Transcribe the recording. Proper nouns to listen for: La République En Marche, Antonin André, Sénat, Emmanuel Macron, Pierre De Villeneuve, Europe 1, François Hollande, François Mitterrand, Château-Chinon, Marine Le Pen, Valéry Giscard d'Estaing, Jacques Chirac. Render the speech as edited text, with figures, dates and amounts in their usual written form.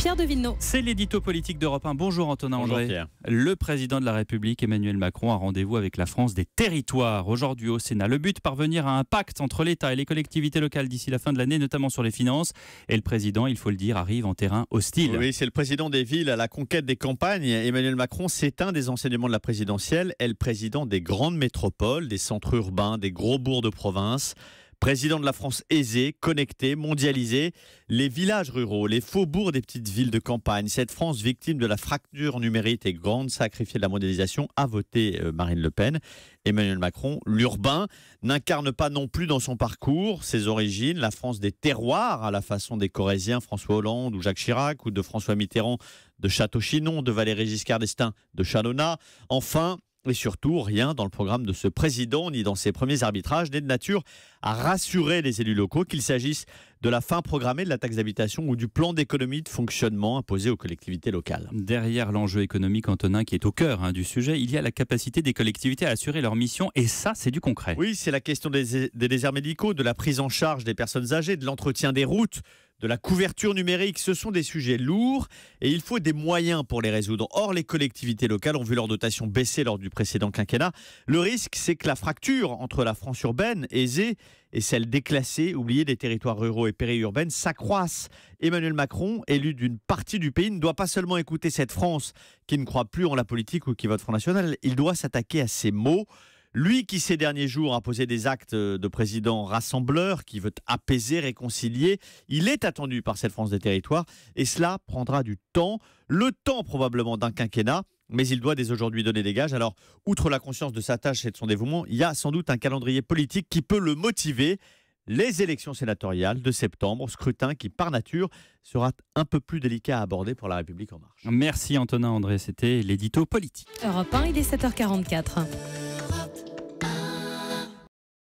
Pierre De Villeneuve. C'est l'édito politique d'Europe 1. Bonjour Antonin André. Bonjour Pierre. Le président de la République, Emmanuel Macron, a rendez-vous avec la France des territoires aujourd'hui au Sénat. Le but, parvenir à un pacte entre l'État et les collectivités locales d'ici la fin de l'année, notamment sur les finances. Et le président, il faut le dire, arrive en terrain hostile. Oui, c'est le président des villes à la conquête des campagnes. Emmanuel Macron, c'est un des enseignements de la présidentielle. Elle président des grandes métropoles, des centres urbains, des gros bourgs de province. Président de la France aisée, connectée, mondialisée, les villages ruraux, les faubourgs des petites villes de campagne, cette France victime de la fracture numérique et grande sacrifiée de la mondialisation, a voté Marine Le Pen. Emmanuel Macron, l'urbain, n'incarne pas non plus dans son parcours, ses origines, la France des terroirs, à la façon des Corréziens François Hollande ou Jacques Chirac, ou de François Mitterrand, de Château-Chinon, de Valéry Giscard d'Estaing, de Chanonas. Enfin, et surtout, rien dans le programme de ce président ni dans ses premiers arbitrages n'est de nature à rassurer les élus locaux, qu'il s'agisse de la fin programmée de la taxe d'habitation ou du plan d'économie de fonctionnement imposé aux collectivités locales. Derrière l'enjeu économique, Antonin, qui est au cœur du sujet, il y a la capacité des collectivités à assurer leur mission, et ça, c'est du concret. Oui, c'est la question des déserts médicaux, de la prise en charge des personnes âgées, de l'entretien des routes, de la couverture numérique. Ce sont des sujets lourds et il faut des moyens pour les résoudre. Or, les collectivités locales ont vu leur dotation baisser lors du précédent quinquennat. Le risque, c'est que la fracture entre la France urbaine, aisée, et celle déclassée, oubliée des territoires ruraux et périurbaines, s'accroissent. Emmanuel Macron, élu d'une partie du pays, ne doit pas seulement écouter cette France qui ne croit plus en la politique ou qui vote Front National. Il doit s'attaquer à ces maux. Lui qui, ces derniers jours, a posé des actes de président rassembleur, qui veut apaiser, réconcilier, il est attendu par cette France des territoires et cela prendra du temps, le temps probablement d'un quinquennat, mais il doit dès aujourd'hui donner des gages. Alors, outre la conscience de sa tâche et de son dévouement, il y a sans doute un calendrier politique qui peut le motiver. Les élections sénatoriales de septembre, scrutin qui, par nature, sera un peu plus délicat à aborder pour La République En Marche. Merci Antonin André, c'était l'édito politique. Europe 1, il est 7h44.